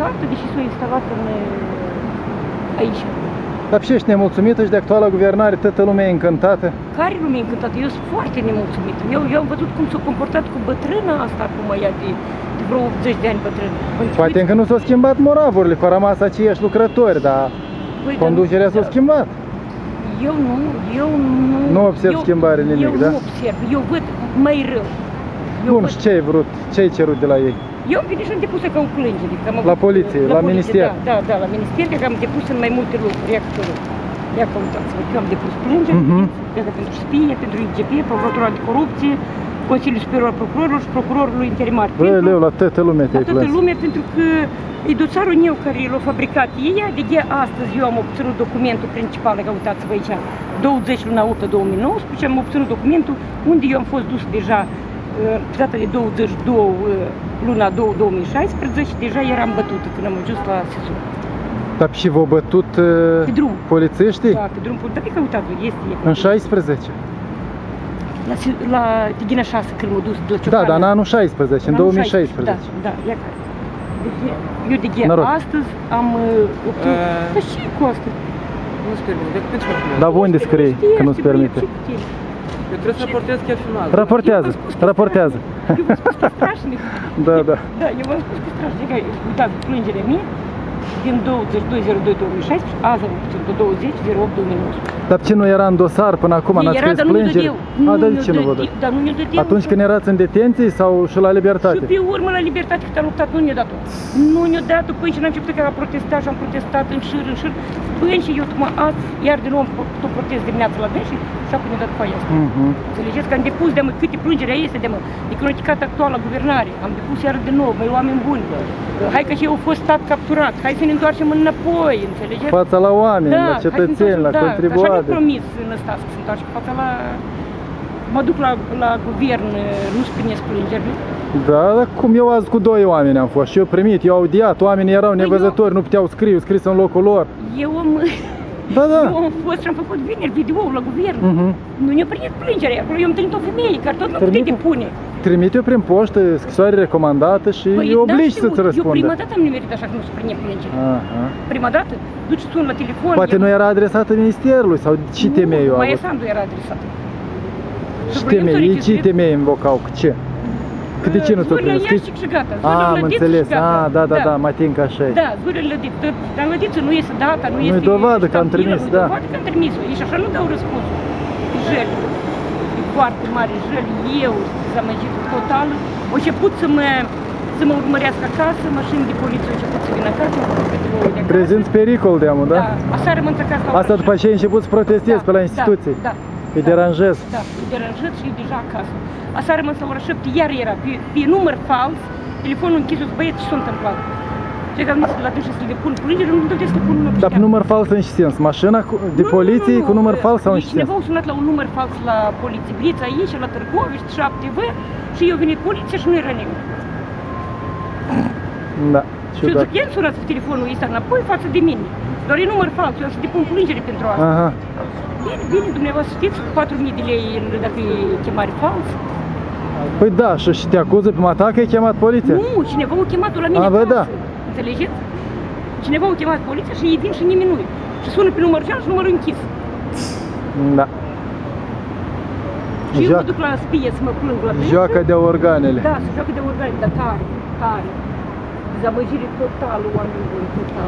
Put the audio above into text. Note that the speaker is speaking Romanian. carte, deși s-a instalat aici. Dar ce ești nemulțumită și de actuala guvernare, toată lumea e încântată? Care lume e încântată? Eu sunt foarte nemulțumită. Eu am văzut cum s-a comportat cu bătrâna asta, cum ea de vreo 80 de ani bătrână. Poate încă nu s-au schimbat moravurile, că au rămas aceiași lucrători, dar păi, conducerea s-a schimbat. Eu nu... Nu observ schimbare nimic, da? Eu nu observ, eu văd mai rău. Bun, și ce ai vrut? Ce ai cerut de la ei? Eu am venit și am depus ca o plângere. La poliție, la minister? Da, la minister, că am depus în mai multe lucruri. Ia căutați-vă, eu am depus plângere, pentru spie, pentru IGP, Procuratura Anticorupție, Consiliul Superior al Procurorilor și Procurorului Interimar. Băi, leu, la toată lumea te-ai plâns. La toată lumea, pentru că e dosarul meu care l-a fabricat ei, adică astăzi eu am obținut documentul principal, că uitați-vă aici, 20 luna 8 2019, am obținut documentul unde eu am fost dus deja pe data de 22 luna 2016, deja eram bătută când am ajuns la sezon. Dar și v-au bătut polițiștii? Da, pe drumul, dar că uitați-vă, este... În 16? La Tighina 6, când m-a dus de la Ciocana. Da, dar în anul 16, în 2016. Da, eu de ghe astăzi am obținut, dar și cu asta? Nu-ți permite, de ce fac? Dar voi unde scrie că nu-ți permite? Eu trebuie să raportez chiar final. Raportează. Eu v-am spus că e strașnic. Da, eu v-am spus că e strașnic. Uitați, plângerea mie din 22.02.2016, azi am obținut de 20.08.2019. Dar ce nu era în dosar până acum? N-ați scris plângere? Dar de ce nu vă dădeau? Dar nu mi-l dădeau. Atunci când erați în detenție sau și la libertate? Și pe urmă la libertate, cât am luptat, nu ne-a dat-o. Nu ne-a dat-o până ce n-am început că am protestat și am protestat în șir. Până și eu, azi, iar din nou am protest dimineața la Deși și acum ne-a dat foaia asta. Înțelegeți că am depus de-amă câte plângere este de-amă. E cronicat actuala guvernare. Am depus iar din nou, mai oameni buni. Hai că și eu am fost stat capturat. Hai să ne întoarcem înapoi, înțelegeți? Fața la oameni, la cetățeni, la contribuabili. Așa mi-a promis în ăsta să se întoarce fața la... Mă duc la guvern, nu-ți primesc plângerile. Da, cum eu azi cu doi oameni am fost și eu primit, eu audiat, oamenii erau nevăzători, nu puteau scris în locul lor. Eu am fost și am făcut vineri video-ul la guvern. Nu ne-a primit plângerea acolo, eu am întâlnit o femeie, care tot nu putea depune. Trimite-o prin poștă, scrisoare recomandată și e oblig să-ți răspundă. Eu prima dată am nimerit așa că nu se prinde plângerea. Prima dată, duci sun la telefon. Poate nu era adresată ministerului sau ce temei eu am avut? Nu, mai Sandu era adresată. Și temei, ce temei invocau, ce? Că de ce nu te-o prins? Zgurile și gata, am înțeles, da, mă ating că așa e. Da, zgurile lădită, dar lădiță nu iese data, nu iese... Nu-i dovadă că am trimis, da. Nu-i dovadă că am trimis-o, și așa nu dau răspunsul. Jel, e foarte mare jel, eu sunt dezamăgită totală. O început să mă urmărească acasă, mașini de poliție au început să vină acasă, mă duc câteva ori de acasă. Prezinți pericol de-amă, da? Da, așa rămân să acasă la orășă. Asta după aceea ai început să protestezi pe la instituții. Îi deranjez. Da, îi deranjez și e deja acasă. Asta a rămas la ora 7, iar era pe număr fals, telefonul închis-o cu băieți și s-a întâmplat. Și că am zis la târșe să le pun plângere, nu-mi dădea să le pun număr. Dar pe număr fals în ce sens? Mașina de poliție cu număr fals sau în ce sens? Cineva a sunat la un număr fals la poliție, Brița aici, la Târgoviști, 7V, și eu venit poliția și nu era negru. Da, și eu zic, el sunați cu telefonul ăsta înapoi față de mine. Doar e număr fals, eu am să depun plângere pentru asta. Bine, dumneavoastră știți, 4.000 de lei dacă e chemare falsă. Păi da, și te acuză pe mata că ai chemat poliția. Nu, cineva a chemat-o la mine acasă, înțelegeți? Cineva a chemat poliția și ei vin și nimeni nu-i. Și sună pe numărul și numărul închis. Da. Și eu mă duc la spie să mă plâng la tăiță. Joacă de organele. Da, se joacă de organele, dar tare, tare. Dezamăgire totală, oamenii buni, total.